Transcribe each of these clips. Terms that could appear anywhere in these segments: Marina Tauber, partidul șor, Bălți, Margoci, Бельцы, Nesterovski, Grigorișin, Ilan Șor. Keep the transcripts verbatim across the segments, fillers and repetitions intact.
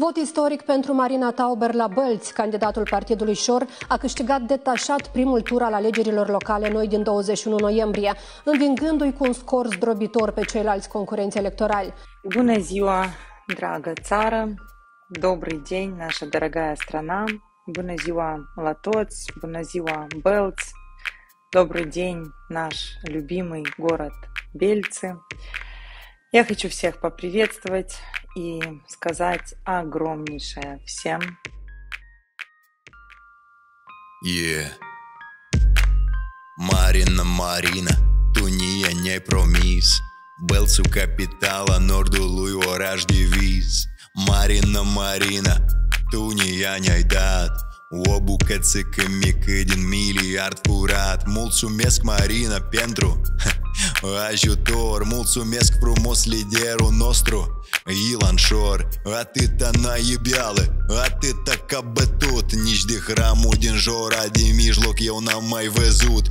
Vot istoric pentru Marina Tauber la Bălți. Candidatul partidului Șor a câștigat detașat primul tur al alegerilor locale noi din douăzeci și unu noiembrie, învingându-i cu un scor zdrobitor pe ceilalți concurenți electorali. Bună ziua, dragă țară! Добрый день, наша дорогая страна! Bună ziua la toți! Bună ziua, Bălți! Добрый день, наш любимый город Бельцы! Я хочу всех поприветствовать и сказать огромнейшее всем. Yeah. Marina, Marina, tu nie ne-ai promis, Bălțul capitala nordului, oraș deviz. Marina, Marina, tu nie ne-ai dat o bucățică mică din miliard curat. Mulțumesc, Marina, pentru ajutor. Mulțumesc frumos liderul nostru Ilan Șor. Atâta naibeală, atâta ca bătut, nici de hramul din jura de mijloc eu n-am mai văzut.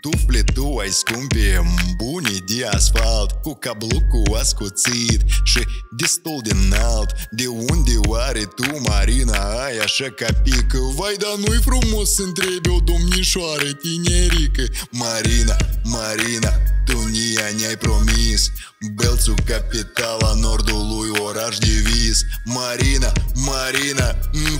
Tufle tu ai scumpe, bune de asfalt, cu cablucul ascuțit și destul de înalt. De unde oare tu, Marina, ai așa ca pică? Vai, dar nu-i frumos să întrebi o domnișoară tinerică. Marina, Marina, tu ne-ai promis, Bălțul capitala nordului, oraș deviz. Marina, Marina,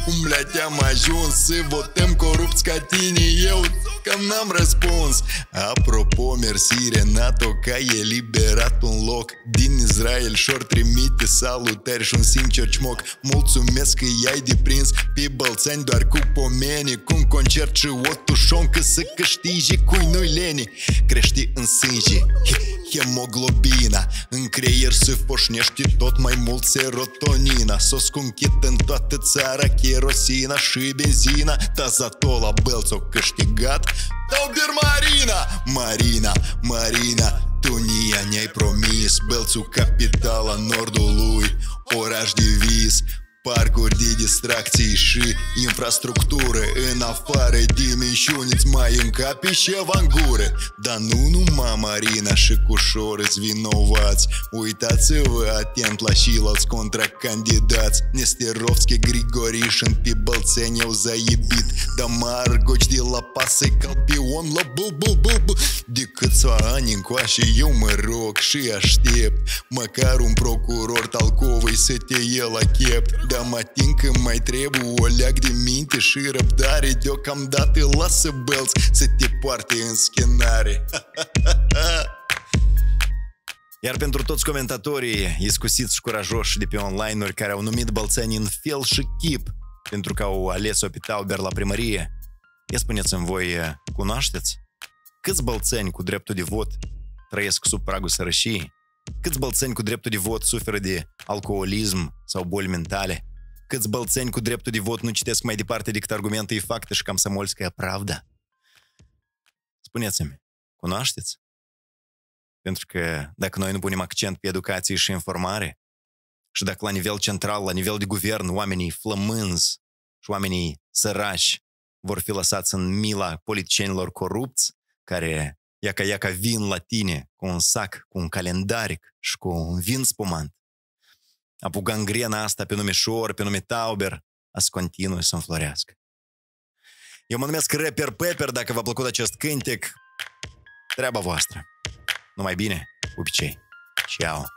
cum la te-am ajuns să votăm corupți ca tine? Eu că n-am răspuns. Apropo, mersi Renato că ai eliberat un loc din Israel. Șor trimite salutări și un sincer cmoc. Mulțumesc că i-ai deprins pe bălțeni doar cu pomeni, cu un concert și o tușoncă să câștige, cui nu-i lene. Crește în sânge hemoglobina, în creier se foșnește tot mai mult serotonina. S-o scumpit în toată țara cherosina și benzina, dar zato la Bălți o câștigat Tauber Marina. Marina, Marina, tu ne-ai promis, Bălțul capitala nordului, oraș deviz. Parcuri de distracții și infrastructură, în afară de minciuni îți mai încapi ceva în gură. Dar nu numai Marina și cu Șor îți vinovați, uitați-vă atent la ceilalți contracandidați. Nesterovski, Grigorișin, pe bălțeni au zaibit, dar Margoci de la pasă calpion la bub-bub-bub. De câțiva ani încoașe eu mă rog și aștept măcar un procuror Talcovei să te ie la chept. Dar mă ating că mai trebuie o leac de minte și răbdare, deocamdată lasă Bălți să te poarte în schenare. Iar pentru toți comentatorii iscusiți și curajoși de pe online-uri care au numit bălțenii în fel și chip pentru că au ales-o pe Tauber la primărie, ia spuneți-mi, voi cunoașteți câți bălțeni cu dreptul de vot trăiesc sub pragul sărăciei? Câți bălțeni cu dreptul de vot suferă de alcoolism sau boli mentale? Câți bălțeni cu dreptul de vot nu citesc mai departe decât argumente și fapte și Комсомольская правда? Spuneți-mi, cunoașteți? Pentru că dacă noi nu punem accent pe educație și informare, și dacă la nivel central, la nivel de guvern, oamenii flămânzi și oamenii sărași vor fi lăsați în mila politicienilor corupți, care iaca, iaca vin la tine cu un sac, cu un calendaric și cu un vin spumant. Apu gangrena asta pe nume Șor, pe nume Tauber, as continui să înflorească. Eu mă numesc Rapper Pepper, dacă v-a plăcut acest cântec, treaba voastră. Numai bine, cu obicei. Ciao!